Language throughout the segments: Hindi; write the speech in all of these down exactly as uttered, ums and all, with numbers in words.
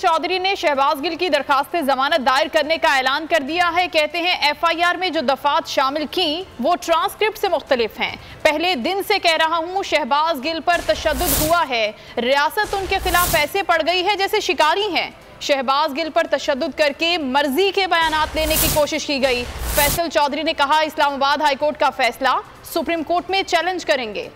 चौधरी ने शहबाज गिल की दरखास्तें जमानत दायर करने का ऐलान कर दिया है। कहते हैं एफ आई आर में जो दफात शामिल की वो ट्रांसक्रिप्ट से मुख्तलिफ हैं। पहले दिन से कह रहा हूँ शहबाज गिल पर तशद्दुद हुआ है, रियासत उनके खिलाफ ऐसे पड़ गई है जैसे शिकारी हैं। शहबाज गिल पर तशद्दुद करके मर्जी के बयानात लेने की कोशिश की गई। फैसल चौधरी ने कहा इस्लामाबाद हाईकोर्ट का फैसला सुप्रीम कोर्ट में चैलेंज करेंगे।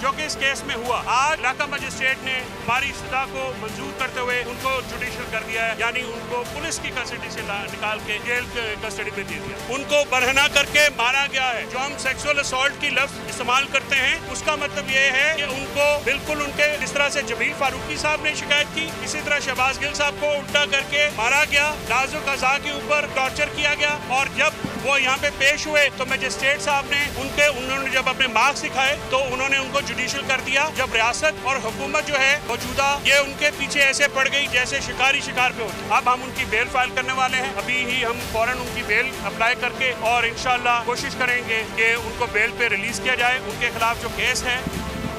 जो कि इस केस में हुआ, आज इलाका मजिस्ट्रेट ने हमारी सजा को मंजूर करते हुए उनको जुडिशल कर दिया है, यानी उनको पुलिस की कस्टडी से निकाल के जेल कस्टडी में दे दिया। उनको बरहना करके मारा गया है। जो हम सेक्सुअल असॉल्ट की लफ्ज इस्तेमाल करते हैं उसका मतलब ये है कि उनको बिल्कुल उनके जिस तरह से जमील फारूकी साहब ने शिकायत की, इसी तरह शहबाज गिल साहब को उल्टा करके मारा गया, लाजो कजा के ऊपर टॉर्चर किया गया। और जब वो यहाँ पे पेश हुए तो मजिस्ट्रेट साहब ने उनके उन्होंने जब अपने मार्क्स दिखाए तो उन्होंने उनको जुडिशियल कर दिया। जब रियासत और हुकूमत जो है मौजूदा ये उनके पीछे ऐसे पड़ गई जैसे शिकारी शिकार पे होते। अब हम उनकी बेल फाइल करने वाले हैं, अभी ही हम फौरन उनकी बेल अप्लाई करके और इंशाल्लाह कोशिश करेंगे कि उनको बेल पे रिलीज किया जाए। उनके खिलाफ जो केस है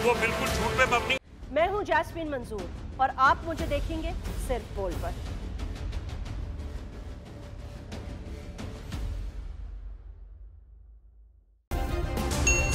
वो बिल्कुल झूठ पे मबनी। मैं हूँ जासमिन मंजूर और आप मुझे देखेंगे सिर्फ बोल पर।